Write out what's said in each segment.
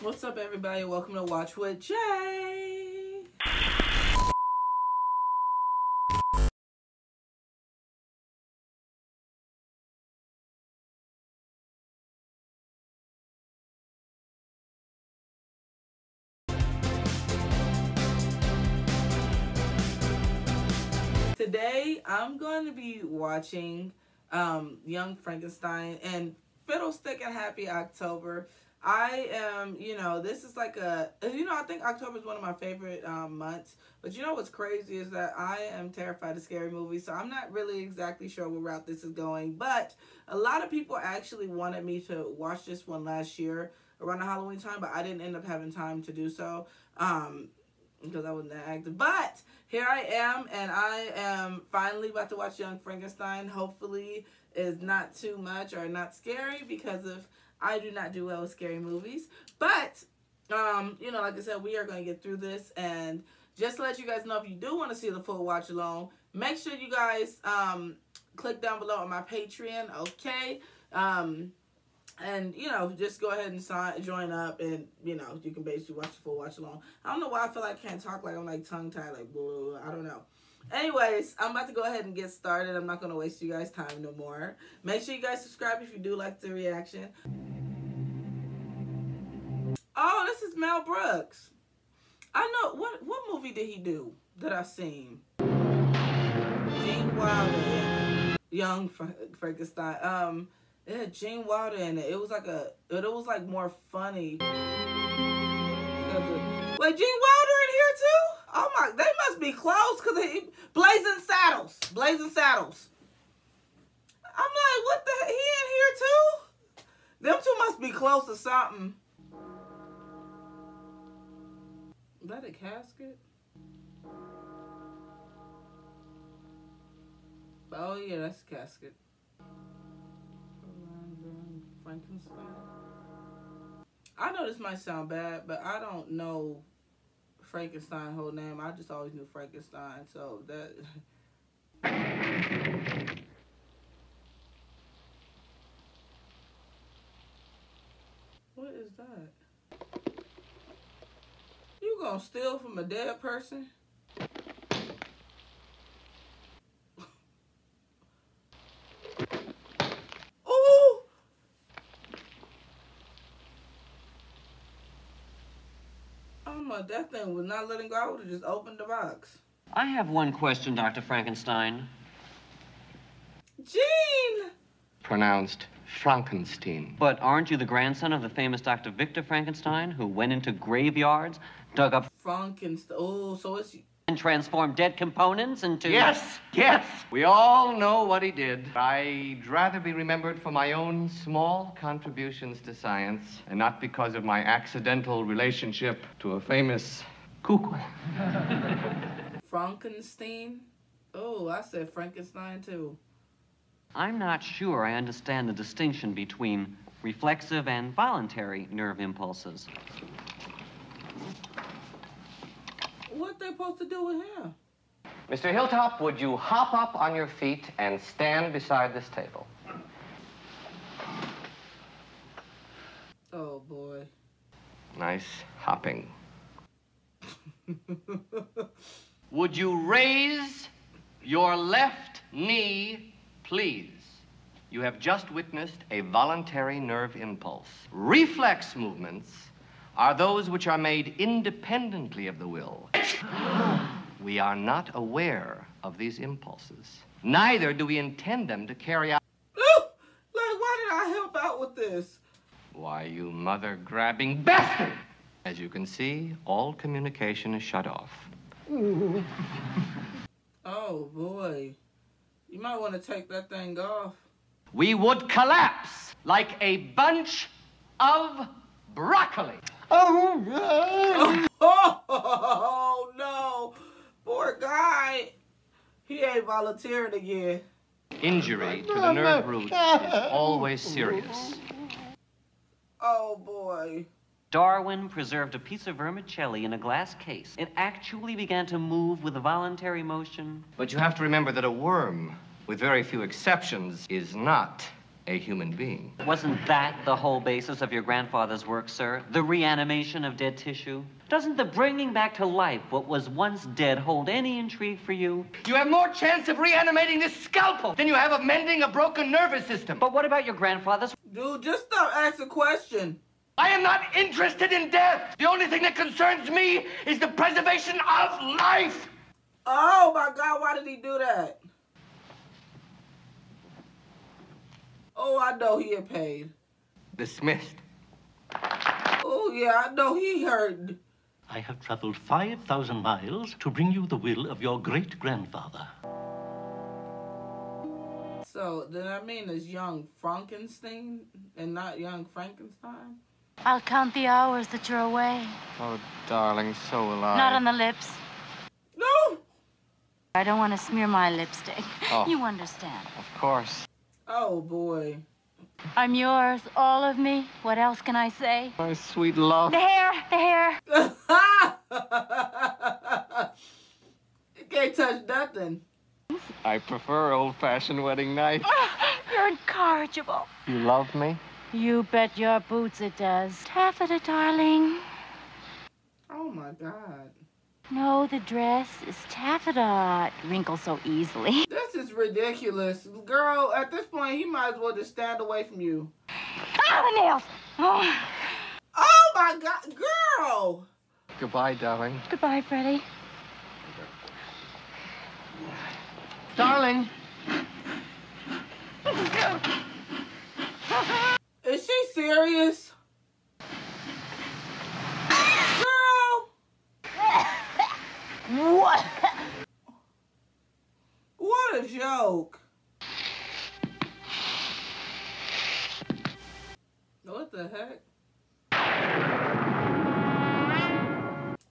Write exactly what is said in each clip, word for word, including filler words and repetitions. What's up, everybody? Welcome to Watch With Jay. Today, I'm going to be watching um, Young Frankenstein and Fiddlestick and Happy October. I am, you know, this is like a, you know, I think October is one of my favorite um, months. But you know what's crazy is that I am terrified of scary movies, so I'm not really exactly sure what route this is going. But a lot of people actually wanted me to watch this one last year around the Halloween time, but I didn't end up having time to do so um, because I wasn't that active. But here I am, and I am finally about to watch Young Frankenstein. Hopefully it's not too much or not scary, because if I do not do well with scary movies, but, um, you know, like I said, we are going to get through this. And just to let you guys know, if you do want to see the full watch along, make sure you guys, um, click down below on my Patreon, okay? Um, and, you know, just go ahead and sign, join up, and, you know, you can basically watch the full watch along. I don't know why I feel like I can't talk, like I'm, like, tongue-tied, like, blah, I don't know. Anyways, I'm about to go ahead and get started. I'm not going to waste you guys' time no more. Make sure you guys subscribe if you do like the reaction. Oh, this is Mel Brooks. I know. What what movie did he do that I've seen? Gene Wilder. Young Frankenstein. Um, it had Gene Wilder in it. It was like a, it was like more funny. Wait, Gene Wilder in here too? Oh my, they must be close, because he, Blazing Saddles. Blazing Saddles. I'm like, what the heck? He in here too? Them two must be close to something. Is that a casket? Oh yeah, that's a casket. Frankenstein. I know this might sound bad, but I don't know Frankenstein's whole name. I just always knew Frankenstein, so that... What is that? Gonna steal from a dead person? Oh! Oh my, that thing was not letting go. I would have just opened the box. I have one question, Doctor Frankenstein. Gene! Pronounced Frankenstein. But aren't you the grandson of the famous Doctor Victor Frankenstein, who went into graveyards, dug up Frankenstein? Oh, so it's... and transformed dead components into... Yes, yes. We all know what he did. I'd rather be remembered for my own small contributions to science, and not because of my accidental relationship to a famous cuckoo. Frankenstein? Oh, I said Frankenstein too. I'm not sure I understand the distinction between reflexive and voluntary nerve impulses. What they supposed to do with him? Mister Hilltop, would you hop up on your feet and stand beside this table? Oh, boy. Nice hopping. Would you raise your left knee, please? You have just witnessed a voluntary nerve impulse. Reflex movements are those which are made independently of the will. We are not aware of these impulses. Neither do we intend them to carry out. Ooh, like, why did I help out with this? Why, you mother-grabbing bastard! As you can see, all communication is shut off. Oh, boy. You might want to take that thing off. We would collapse like a bunch of broccoli. Oh, no. Oh, oh, no. Poor guy. He ain't volunteering again. Injury to the nerve root is always serious. Oh, boy. Darwin preserved a piece of vermicelli in a glass case. It actually began to move with a voluntary motion. But you have to remember that a worm, with very few exceptions, is not a human being. Wasn't that the whole basis of your grandfather's work, sir? The reanimation of dead tissue? Doesn't the bringing back to life what was once dead hold any intrigue for you? You have more chance of reanimating this scalpel than you have of mending a broken nervous system. But what about your grandfather's? Dude, just stop asking a question. I am not interested in death. The only thing that concerns me is the preservation of life. Oh my God, why did he do that? Oh, I know he had paid. Dismissed. Oh, yeah, I know he heard. I have traveled five thousand miles to bring you the will of your great-grandfather. So, did I mean it's Young Frankenstein and not Young Frankenstein? I'll count the hours that you're away. Oh, darling, so will I. Not on the lips. No! I don't want to smear my lipstick. Oh. You understand. Of course. Oh, boy. I'm yours, all of me. What else can I say? My sweet love. The hair, the hair. You can't touch nothing. I prefer old-fashioned wedding night. You're incorrigible. You love me? You bet your boots it does. Taffeta, darling. Oh, my God. No, the dress is taffeta. It wrinkles so easily. This is ridiculous. Girl, at this point, he might as well just stand away from you. Ah, the nails! Oh, oh my God, girl! Goodbye, darling. Goodbye, Freddie. Darling. Is she serious? What? What a joke. What the heck?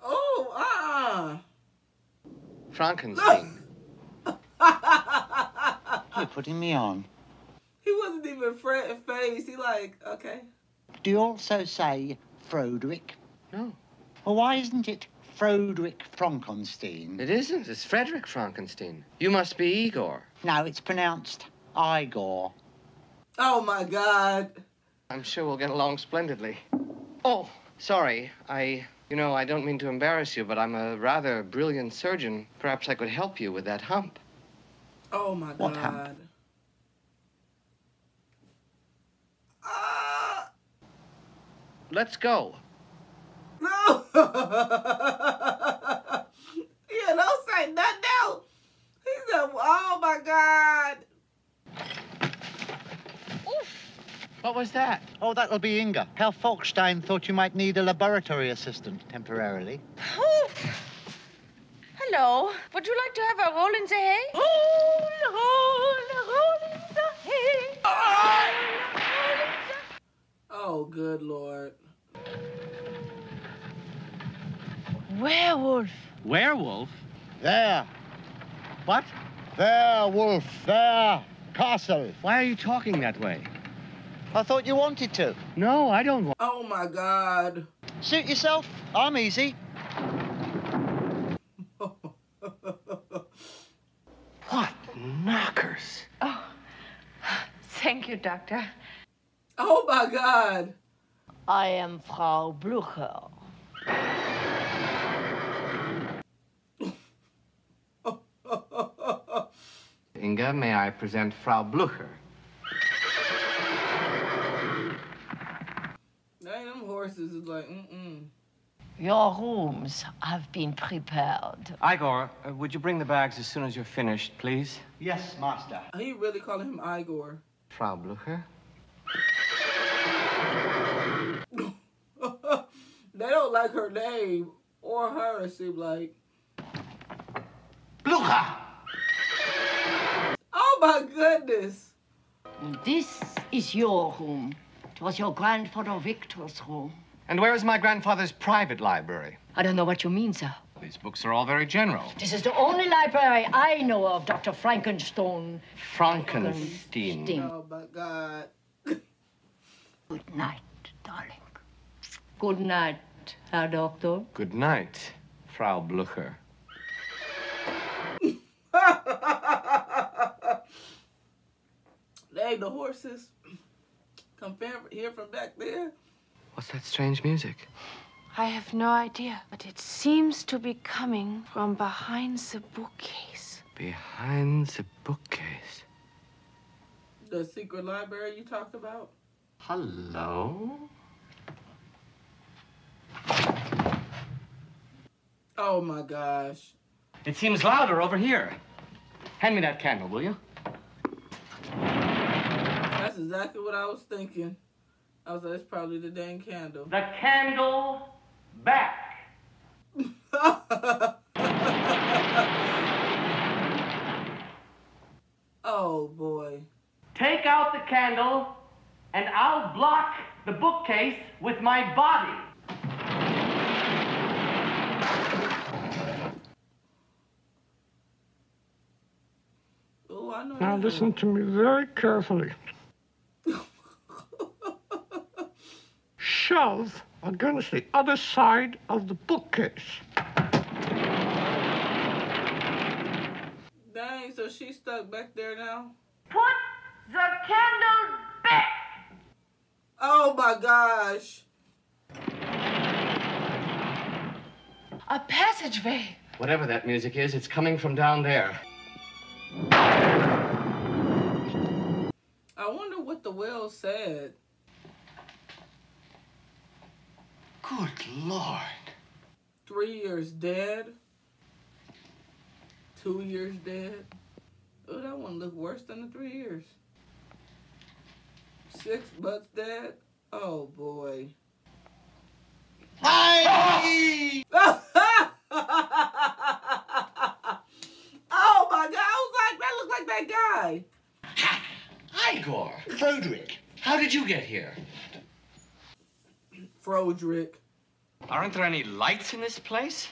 Oh, ah. Uh-uh. Frankenstein. You're putting me on. He wasn't even phased. He like, okay. Do you also say Frederick? No. Well, why isn't it Frederick Frankenstein? It isn't. It's Frederick Frankenstein. You must be Igor. No, it's pronounced Eye-gor. Oh, my God. I'm sure we'll get along splendidly. Oh, sorry. I, you know, I don't mean to embarrass you, but I'm a rather brilliant surgeon. Perhaps I could help you with that hump. Oh, my God. What hump? Uh... Let's go. No! Yeah, don't say nothing else. He said, oh my God. Oof. What was that? Oh, that'll be Inga. Herr Falkstein thought you might need a laboratory assistant temporarily. Oof. Hello. Would you like to have a roll in the hay? Roll, roll, roll in the hay. Oh, good Lord. Werewolf. Werewolf? There. What? Werewolf. There. Castle. Why are you talking that way? I thought you wanted to. No, I don't want... Oh, my God. Suit yourself. I'm easy. What knockers? Oh, thank you, Doctor. Oh, my God. I am Frau Blucher. Inga, may I present Frau Blucher? Dang, them horses is like, mm-mm. Your rooms have been prepared. Eye-gor, uh, would you bring the bags as soon as you're finished, please? Yes, master. Are you really calling him Eye-gor? Frau Blucher? They don't like her name or her, it seems like. Blucher! Oh, my goodness. This is your room. It was your grandfather Victor's room. And where is my grandfather's private library? I don't know what you mean, sir. These books are all very general. This is the only library I know of, Doctor Frankenstein. Frankenstein. Frankenstein. Oh, my God. Good night, darling. Good night, Herr Doctor. Good night, Frau Blucher. They the horses. come here from back there? What's that strange music? I have no idea, but it seems to be coming from behind the bookcase. Behind the bookcase? The secret library you talked about? Hello? Oh, my gosh. It seems louder over here. Hand me that candle, will you? That's exactly what I was thinking. I was like, it's probably the dang candle. The candle back. Oh, boy. Take out the candle, and I'll block the bookcase with my body. Now listen to me very carefully. Shove against the other side of the bookcase. Dang, so she's stuck back there now? Put the candle back! Oh my gosh. A passageway. Whatever that music is, it's coming from down there. I wonder what the whale said. Good Lord. Three years dead. Two years dead. Oh, that one looked worse than the three years. Six months dead. Oh, boy. Hi! Oh, my God. I was like, that looks like that guy. Eye-gor, Frederick, how did you get here? Frederick. Aren't there any lights in this place?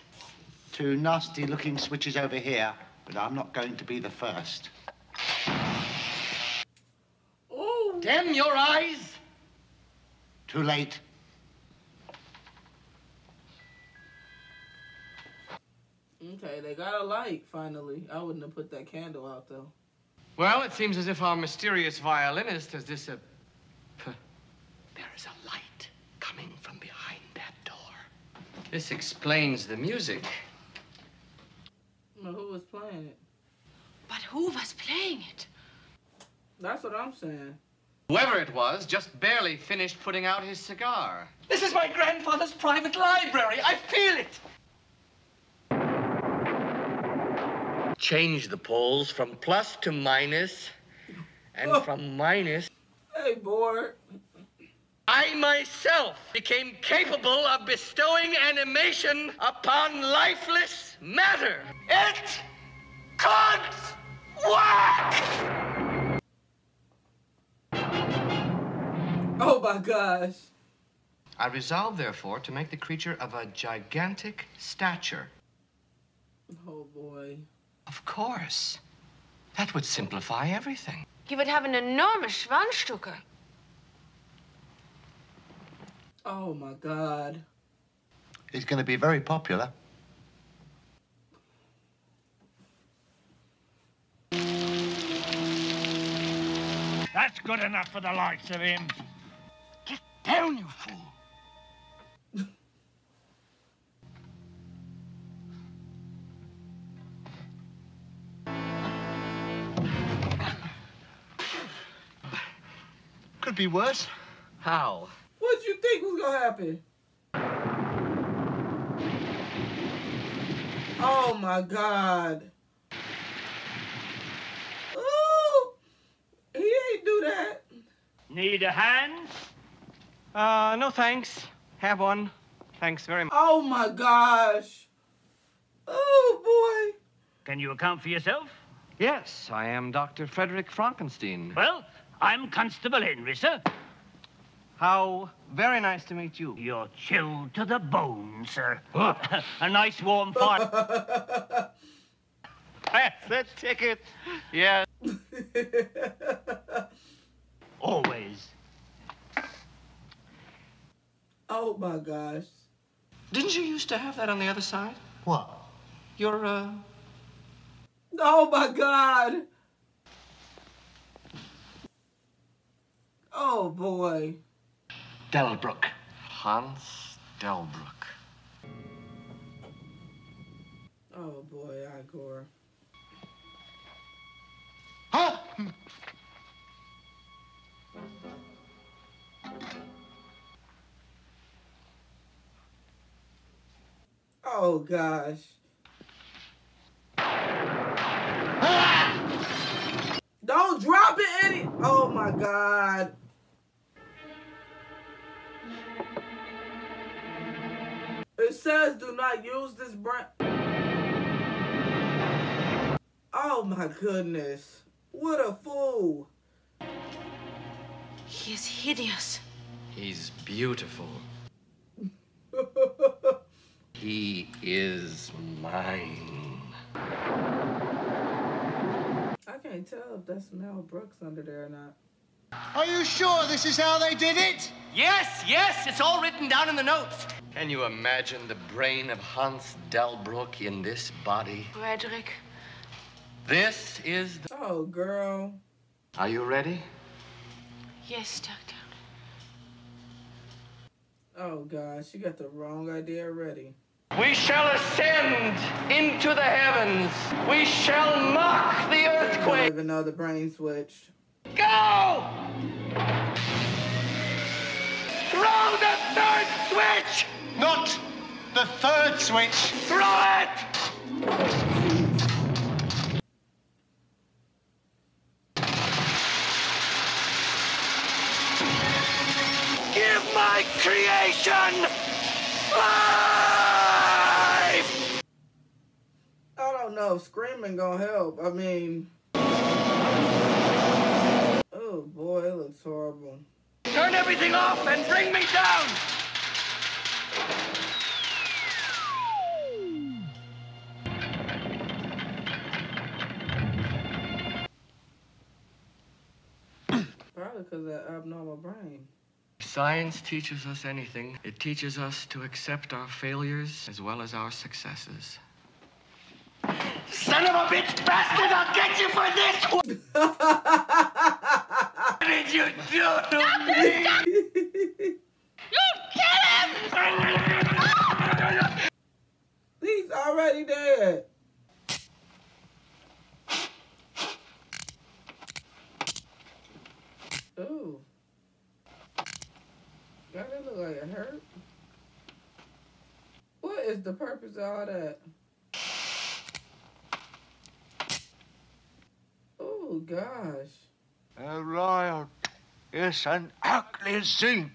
Two nasty looking switches over here, but I'm not going to be the first. Oh! Damn your eyes! Too late. Okay, they got a light, finally. I wouldn't have put that candle out, though. Well, it seems as if our mysterious violinist has disappeared. There is a light coming from behind that door. This explains the music. Well, who was playing it? But who was playing it? That's what I'm saying. Whoever it was just barely finished putting out his cigar. This is my grandfather's private library. I feel it. Change the poles from plus to minus and oh. From minus. Hey, boy. I myself became capable of bestowing animation upon lifeless matter. It could work! Oh, my gosh. I resolved, therefore, to make the creature of a gigantic stature. Oh, boy. Of course. That would simplify everything. He would have an enormous Schwanzstücke. Oh, my God. He's going to be very popular. That's good enough for the likes of him. Get down, you fool. Could be worse. How? What did you think was gonna happen? Oh my God. Ooh, he ain't do that. Need a hand? Uh, no thanks. Have one. Thanks very much. Oh my gosh. Oh boy. Can you account for yourself? Yes, I am Doctor Frederick Frankenstein. Well? I'm Constable Henry, sir. How very nice to meet you. You're chilled to the bone, sir. Oh. A nice warm fire. That's the ticket. Yeah. Always. Oh, my gosh. Didn't you used to have that on the other side? What? Your, uh... oh, my God. Oh, boy. Delbrück. Hans Delbrück. Oh, boy, Eye-gor. Huh? Oh, gosh. Ah! Don't drop it any... Oh, my God. It says do not use this brand... Oh, my goodness. What a fool. He is hideous. He's beautiful. He is mine. I can't tell if that's Mel Brooks under there or not. Are you sure this is how they did it? Yes, yes, it's all written down in the notes. Can you imagine the brain of Hans Delbrück in this body? Frederick. This is the... Oh, girl. Are you ready? Yes, Doctor. Oh, gosh, you got the wrong idea already. We shall ascend into the heavens. We shall mock the earthquake. I don't even know the brain switched. Go! Throw the third switch! Not the third switch. Throw it! Give my creation life! I don't know if screaming gonna help. I mean... Oh boy, it looks horrible. Turn everything off and bring me down! Probably because of that abnormal brain. If science teaches us anything, it teaches us to accept our failures as well as our successes. Son of a bitch bastard, I'll get you for this one! What did you do to me? Stop! You kill him! He's already dead. Ooh. That didn't look like it hurt. What is the purpose of all that? Oh, gosh. A riot is an ugly thing.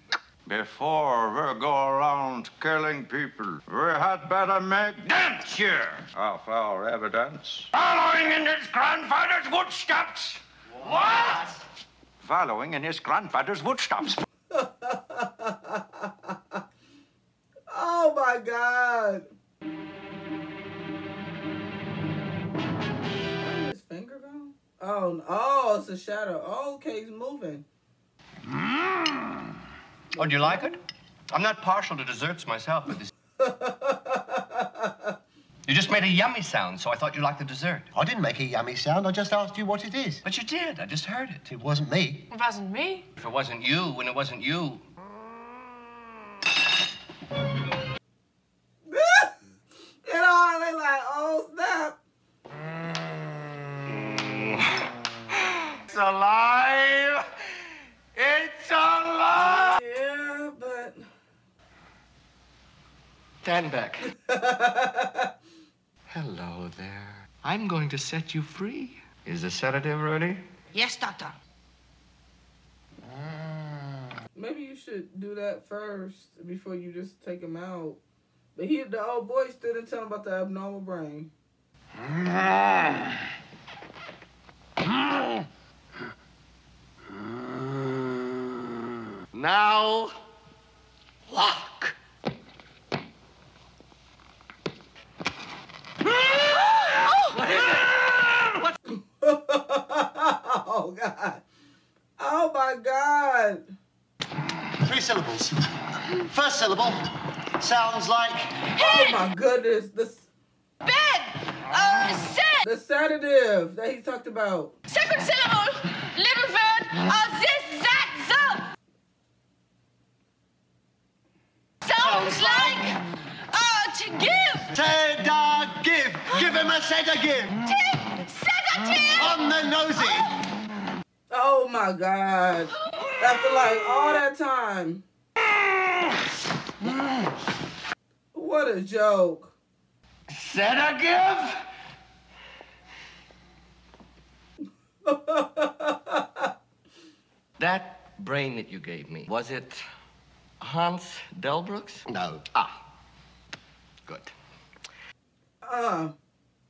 Before we go around killing people, we had better make damn sure of our evidence. Following in his grandfather's footsteps. What? what? Following in his grandfather's footsteps. Oh, my God. Where's his finger going? Oh, oh, it's a shadow. Oh, okay, he's moving. Mm. Oh, do you like it? I'm not partial to desserts myself, but this... You just made a yummy sound, so I thought you liked the dessert. I didn't make a yummy sound. I just asked you what it is. But you did. I just heard it. It wasn't me. It wasn't me. If it wasn't you, and it wasn't you... You know, they like, oh, snap. It's alive! It's alive! Yeah, but... Stand back. Hello there. I'm going to set you free. Is the sedative ready? Yes, Doctor. Maybe you should do that first before you just take him out. But he, the old boy stood and told him about the abnormal brain. Now, walk. What is it? What? Oh, God. Oh, my God. Three syllables. First syllable sounds like... Head. Oh, my goodness. The... Bed. Uh, set. The sedative that he talked about. Second syllable. Little bird. Uh, this, that, so. sounds like uh, to give. Seda give. Give him a seda give. Tip. Seda tip. On the nosy. Oh, oh my God. After like all that time. What a joke. Seda give. That brain that you gave me, was it Hans Delbrück's? No. Ah. Good. Uh.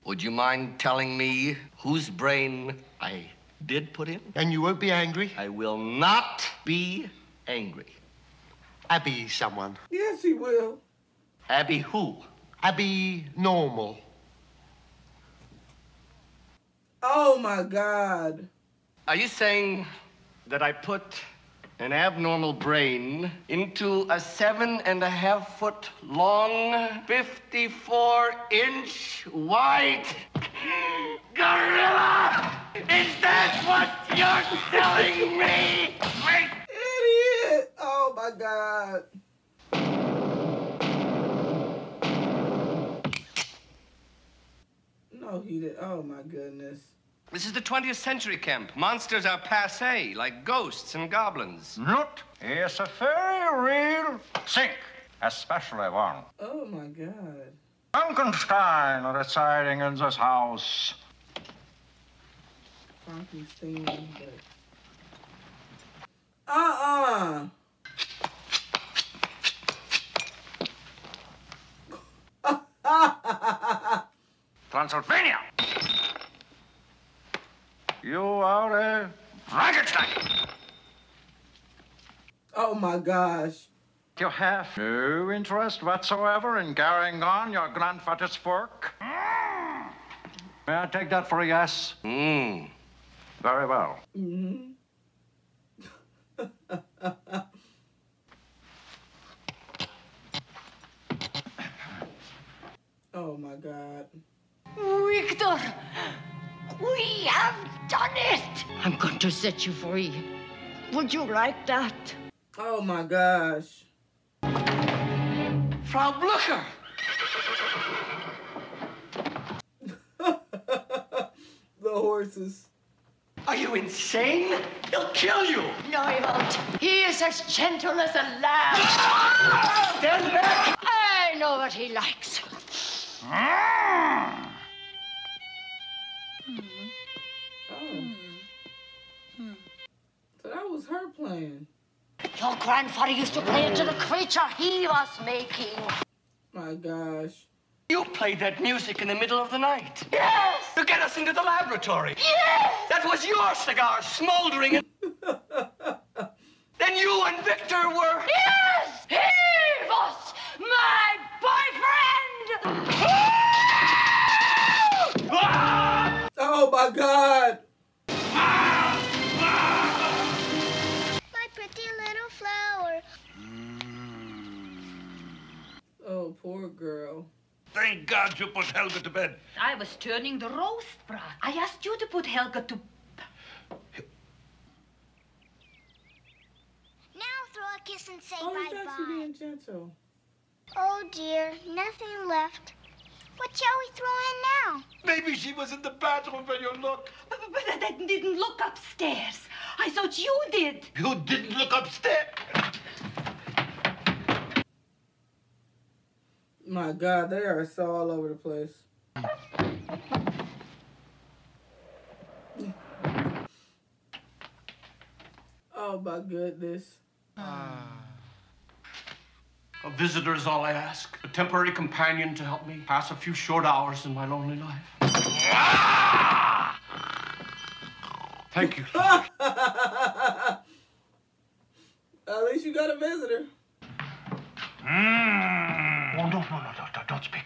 Would you mind telling me whose brain I did put in? And you won't be angry? I will not be angry. Abby someone. Yes, he will. Abby who? Abby Normal. Oh, my God. Are you saying that I put an abnormal brain into a seven and a half foot long, fifty-four inch wide gorilla? Is that what you're telling me? Wait. Idiot. Oh, my God. No, he did. Oh, my goodness. This is the twentieth century, Kemp. Monsters are passé, like ghosts and goblins. Not. It's a very real sink, especially one. Oh, my God. Frankenstein residing in this house. Frankenstein. Uh-uh. Transylvania. You are a Frankenstein. Oh, my gosh. You have no interest whatsoever in carrying on your grandfather's work? Mm. May I take that for a yes? Mm. Very well. Mm-hmm. Oh, my God. Victor, we have done it. I'm going to set you free. Would you like that? Oh, my gosh. Frau Blucher. The horses. Are you insane? He'll kill you. No, he won't. He is as gentle as a lamb. Stand back. I know what he likes. Her playing. Your grandfather used to play into the creature he was making. My gosh. You played that music in the middle of the night. Yes! To get us into the laboratory. Yes! That was your cigar smoldering. And then you and Victor were... Yes! He was my boyfriend! Oh, my God. Oh, poor girl. Thank God you put Helga to bed. I was turning the roast brat. I asked you to put Helga to... Now throw a kiss and say bye-bye. Oh, he's actually being gentle. Oh, dear. Nothing left. What shall we throw in now? Maybe she was in the bathroom when you looked. But, but, but I didn't look upstairs. I thought you did. You didn't look upstairs? My God, they are so all over the place. Oh, my goodness. Uh, a visitor is all I ask. A temporary companion to help me pass a few short hours in my lonely life. Thank you. At least you got a visitor. Mm. Oh, no, no, no, no, don't speak.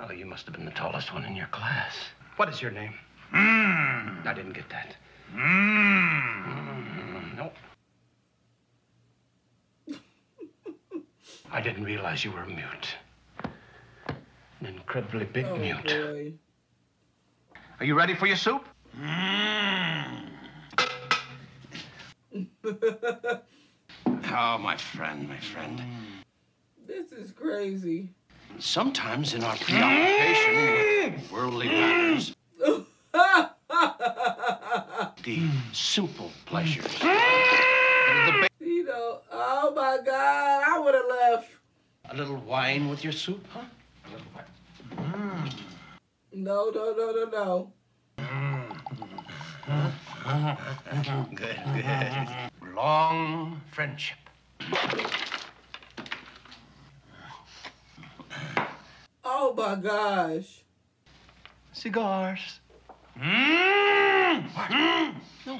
Oh, you must have been the tallest one in your class. What is your name? Mm. I didn't get that. Mm. Mm, nope. I didn't realize you were a mute. An incredibly big oh, mute. Boy. Are you ready for your soup? Mm. Oh, my friend, my friend. This is crazy. Sometimes in our preoccupation with worldly matters, the simple pleasures. You know, oh my God, I would have left. A little wine with your soup, huh? A little wine. Mm. No, no, no, no, no. Mm. Good, good. Long friendship. Oh my gosh. Cigars. Mm. Mm. No.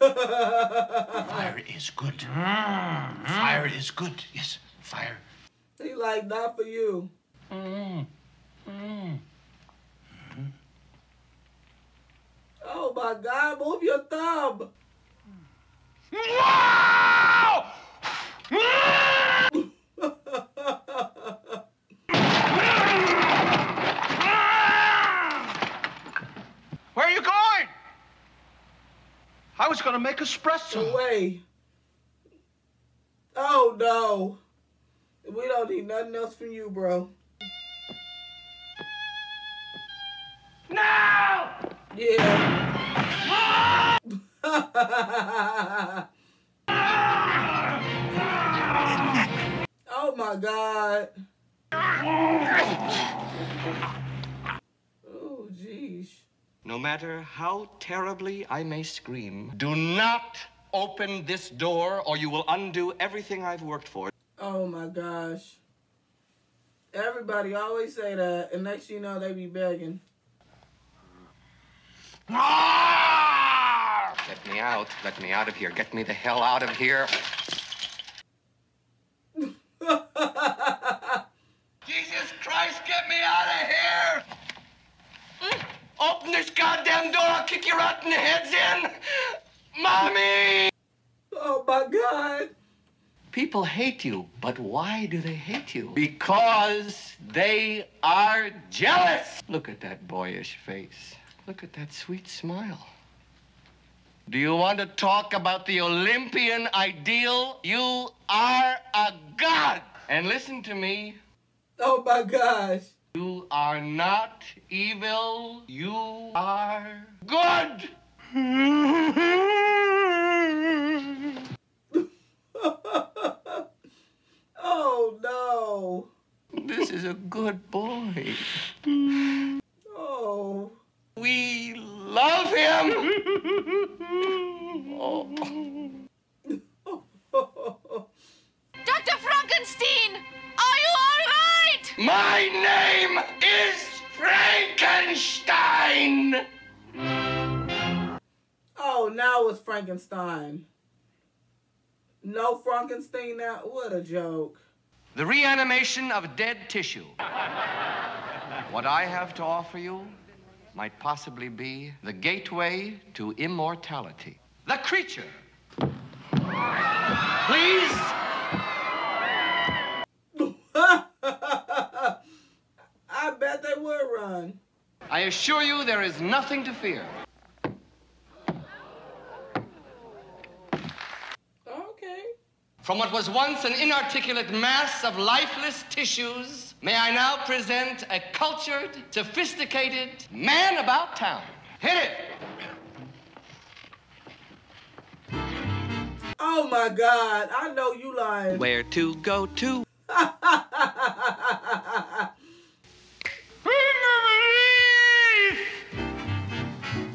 Fire is good. Mm. Fire is good. Yes, fire. He like, not for you. Mm. Mm. Mm. Oh my God, move your thumb. Wow! Where are you going? I was going to make espresso. Away. Oh, no. We don't need nothing else from you, bro. No! Yeah. Oh, my God. Oh, jeez. No matter how terribly I may scream, do not open this door or you will undo everything I've worked for. Oh my gosh. Everybody always say that, and next you know they be begging. Let me out. Let me out of here. Get me the hell out of here. Jesus Christ, get me out of here! Open this goddamn door, I'll kick your rotten heads in! Mommy! Oh my God. People hate you, but why do they hate you? Because they are jealous! Look at that boyish face. Look at that sweet smile. Do you want to talk about the Olympian ideal? You are a god! And listen to me. Oh my gosh. You are not evil, you are good! Oh no! This is a good boy. Oh. We love him! Oh. Doctor Frankenstein! Are you all right? My name is Frankenstein! Oh, now it's Frankenstein. No Frankenstein now? What a joke. The reanimation of dead tissue. What I have to offer you might possibly be the gateway to immortality. The creature. Please. I bet they would run. I assure you there is nothing to fear. Okay. From what was once an inarticulate mass of lifeless tissues, may I now present a cultured, sophisticated man about town. Hit it! Oh my God, I know you lying. Where to go to?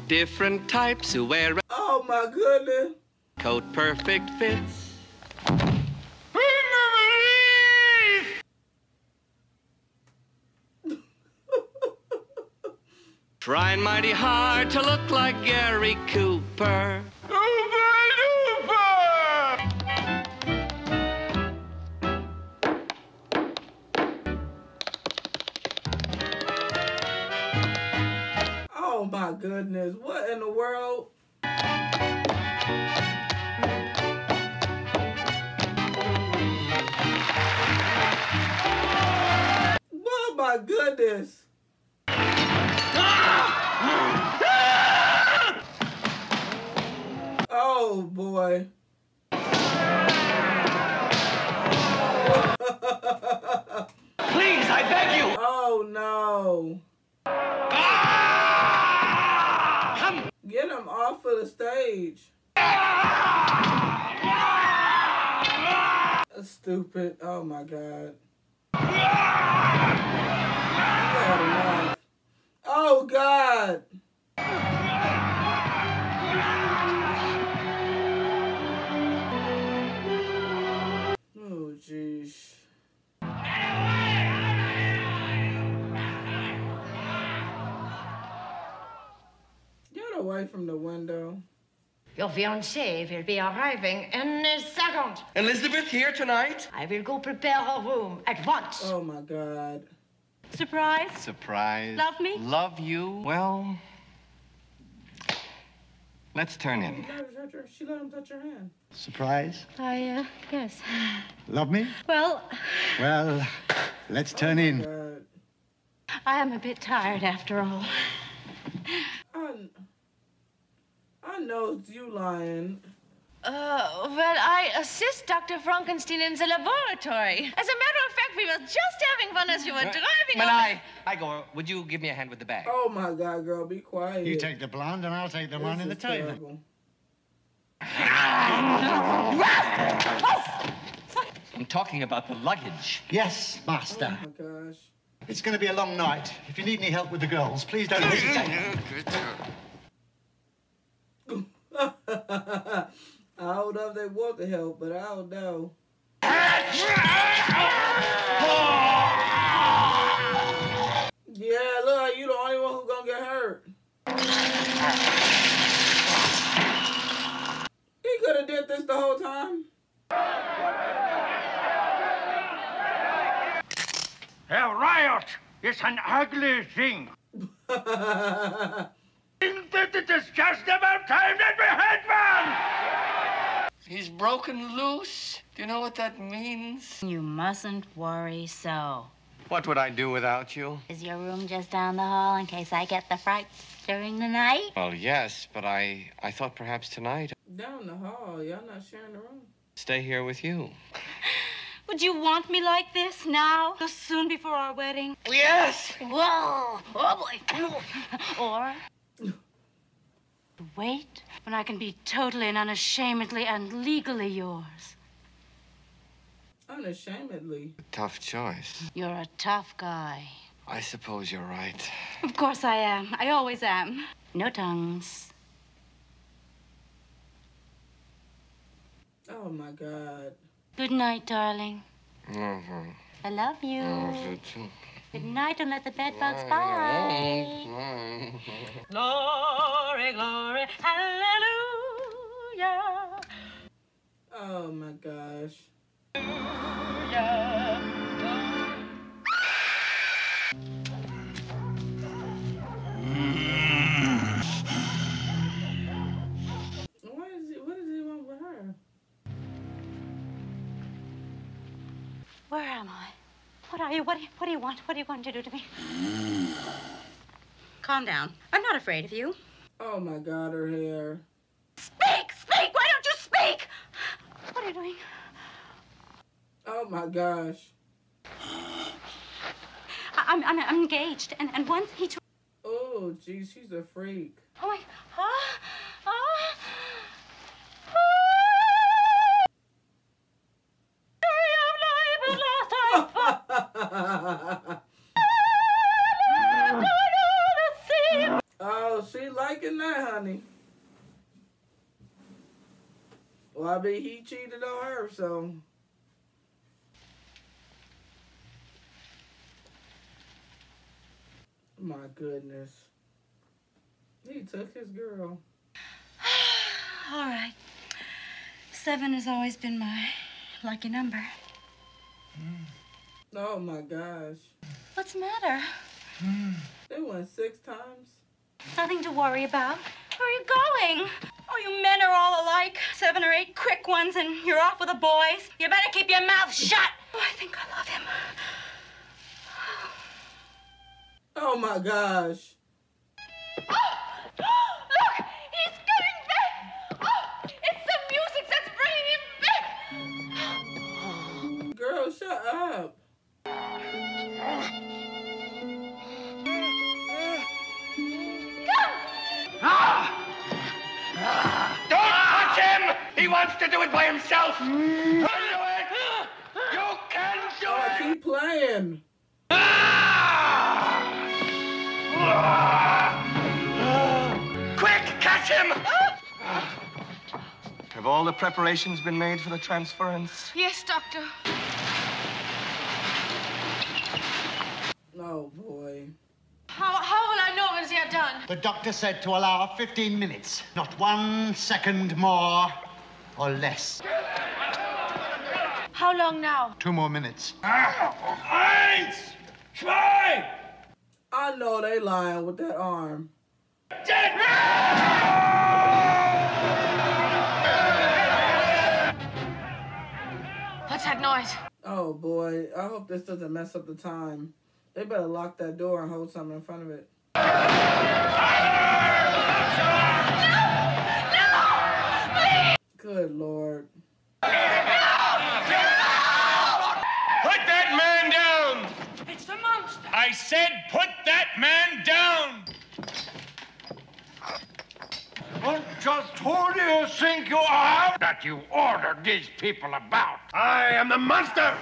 Different types who wear a oh my goodness coat perfect fits. Trying mighty hard to look like Gary Cooper. Cooper, Cooper! Oh my goodness, what in the world? Oh my goodness. Oh boy. Please, I beg you! Oh no. Ah! Come. Get him off of the stage. Ah! That's stupid. Oh my god. Ah! Oh god. Oh jeez. Get away from the window. Your fiancé will be arriving in a second. Elizabeth here tonight? I will go prepare her room at once. Oh my god. Surprise? Surprise. Love me? Love you. Well, let's turn in. She let him touch her hand. Surprise? I, uh, yes. Love me? Well. Well, let's turn oh in. God. I am a bit tired after all. I, I know you lying. Uh, well, I assist Doctor Frankenstein in the laboratory. As a matter of fact, we were just having fun as you were driving. But I, Eye-gor, would you give me a hand with the bag? Oh my God, girl, be quiet. You take the blonde, and I'll take the one in the table. I'm talking about the luggage. Yes, master. Oh my gosh. It's going to be a long night. If you need any help with the girls, please don't hesitate. I don't know if they want the help, but I don't know. Yeah, look, like you the only one who's gonna get hurt. He could have did this the whole time. A riot is an ugly thing. That it is just about time that we had one! He's broken loose. Do you know what that means? You mustn't worry so. What would I do without you? Is your room just down the hall in case I get the frights during the night? Well, yes, but I, I thought perhaps tonight... Down the hall? Y'all not sharing the room? Stay here with you. Would you want me like this now? So soon before our wedding? Yes! Whoa! Oh, boy! Or... Wait when I can be totally and unashamedly and legally yours. Unashamedly? A tough choice. You're a tough guy. I suppose you're right. Of course I am. I always am. No tongues. Oh, my God. Good night, darling. Mm-hmm. I love you. I love you, too. Good night, and let the bedbugs bite. Glory, glory, hallelujah. Oh, my gosh. What is it, what does he want with her? Where am I? What are you? What do you, what do you want? What do you want to do to me? Calm down. I'm not afraid of you. Oh, my God, her hair. Speak! Speak! Why don't you speak? What are you doing? Oh, my gosh. I, I'm, I'm, I'm engaged, and, and once he... Oh, geez, she's a freak. Oh, my... Huh? Oh... Oh, she liking that, honey. Well, I mean, he cheated on her, so. My goodness. He took his girl. All right. Seven has always been my lucky number. Mm. Oh, my gosh. What's the matter? Mm. They won six times. Nothing to worry about. Where are you going? Oh, you men are all alike. Seven or eight quick ones, and you're off with the boys. You better keep your mouth shut. Oh, I think I love him. Oh, my gosh. Oh! Look! He's coming back! Oh! It's the music that's bringing him back! Girl, shut Shut up. Don't touch him! He wants to do it by himself! I'll do it! You can do oh, it! Keep playing! Quick, catch him! Have all the preparations been made for the transference? Yes, Doctor. Oh, boy. How, how will I know as you're done? The doctor said to allow fifteen minutes. Not one second more or less. How long now? Two more minutes. Eins, zwei! I know they lying with that arm. What's that noise? Oh, boy. I hope this doesn't mess up the time. They better lock that door and hold something in front of it. No! No! Please! Good Lord. No! No! Put that man down! It's the monster! I said put that man down! What just who do you think you are that you ordered these people about? I am the monster!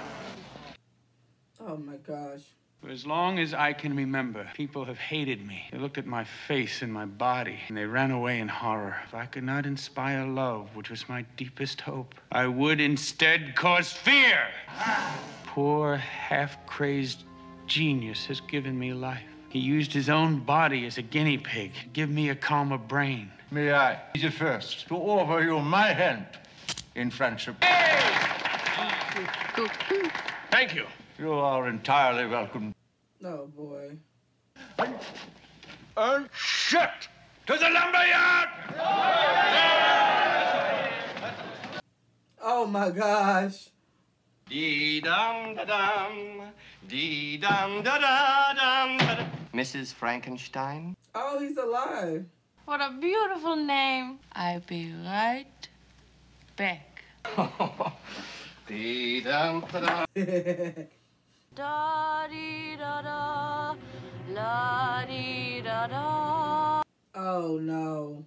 Oh, my gosh. For as long as I can remember, people have hated me. They looked at my face and my body, and they ran away in horror. If I could not inspire love, which was my deepest hope, I would instead cause fear. Poor, half-crazed genius has given me life. He used his own body as a guinea pig to give me a calmer brain. May I be the first to offer you my hand in friendship? Hey! Thank you. You are entirely welcome. Oh, boy. And, and shit! To the lumber yard! Oh, my gosh. Dee-dum-da-dum, dee-dum-da-da-dum-da-da. Missus Frankenstein? Oh, he's alive. What a beautiful name. I'll be right back. Dee-dum-da-dum. Da dee da da, la dee da da. Oh no.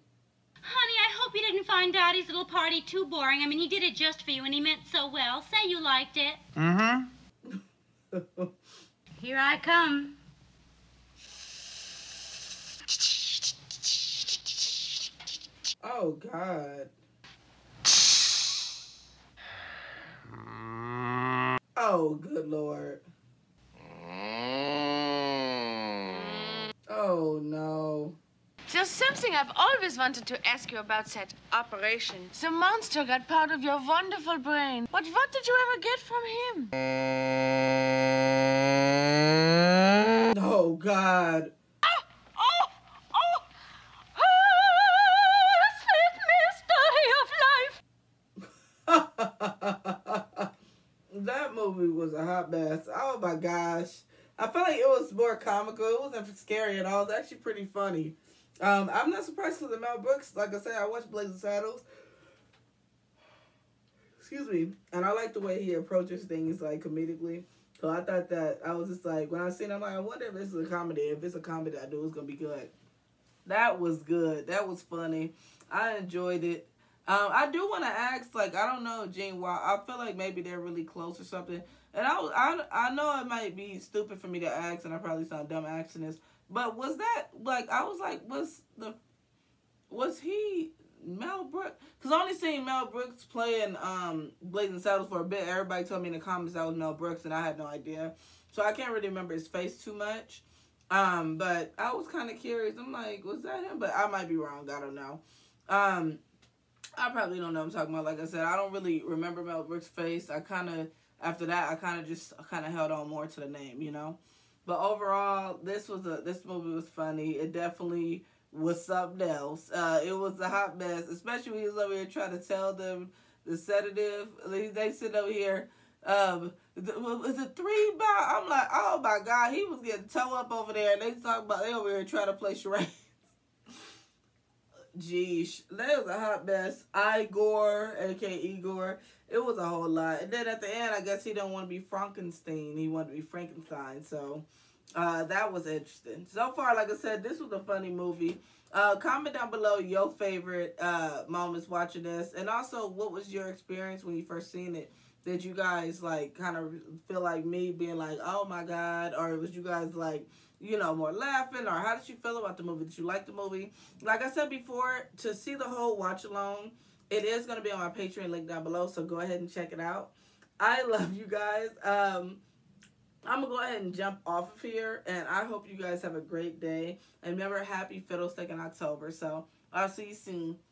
Honey, I hope you didn't find Daddy's little party too boring. I mean, he did it just for you and he meant so well. Say you liked it. Mm-hmm. Here I come. Oh, God. Oh, good Lord. Oh, no. There's something I've always wanted to ask you about that operation. The monster got part of your wonderful brain. But what did you ever get from him? Oh, God. Ah! Oh! Oh! Oh! Sweet mystery of life! That movie was a hot mess. Oh, my gosh. I felt like it was more comical. It wasn't scary at all. It was actually pretty funny. Um, I'm not surprised because of Mel Brooks. Like I said, I watched Blazing Saddles. Excuse me. And I like the way he approaches things, like, comedically. So I thought that, I was just like, when I seen it, I'm like, I wonder if this is a comedy. If it's a comedy, I knew it's going to be good. That was good. That was funny. I enjoyed it. Um, I do want to ask, like, I don't know, Gene Wilder. I feel like maybe they're really close or something. And I, I, I know it might be stupid for me to ask, and I probably sound dumb asking this, but was that, like, I was like, was the, was he Mel Brooks? Because I only seen Mel Brooks playing um, Blazing Saddles for a bit. Everybody told me in the comments that was Mel Brooks, and I had no idea. So I can't really remember his face too much. Um, but I was kind of curious. I'm like, was that him? But I might be wrong. I don't know. Um... I probably don't know what I'm talking about. Like I said, I don't really remember Mel Brooks' face. I kind of, after that, I kind of just kind of held on more to the name, you know. But overall, this was a this movie was funny. It definitely was something else. Uh, it was a hot mess, especially when he was over here trying to tell them the sedative. They, they sit over here. Um, is it three by? I'm like, oh my God, he was getting toe up over there, and they talking about they over here trying to play charades. Geesh, that was a hot mess. Eye-gor, aka Igor, it was a whole lot. And then at the end, I guess he didn't want to be Frankenstein. He wanted to be Frankenstein. So uh, that was interesting. So far, like I said, this was a funny movie. Uh, comment down below your favorite uh, moments watching this. And also, what was your experience when you first seen it? Did you guys, like, kind of feel like me being like, oh, my God? Or was you guys, like, you know, more laughing? Or how did you feel about the movie? Did you like the movie? Like I said before, to see the whole watch along, it is going to be on my Patreon link down below. So go ahead and check it out. I love you guys. Um, I'm going to go ahead and jump off of here. And I hope you guys have a great day. And remember, happy Fiddlestick in October. So I'll see you soon.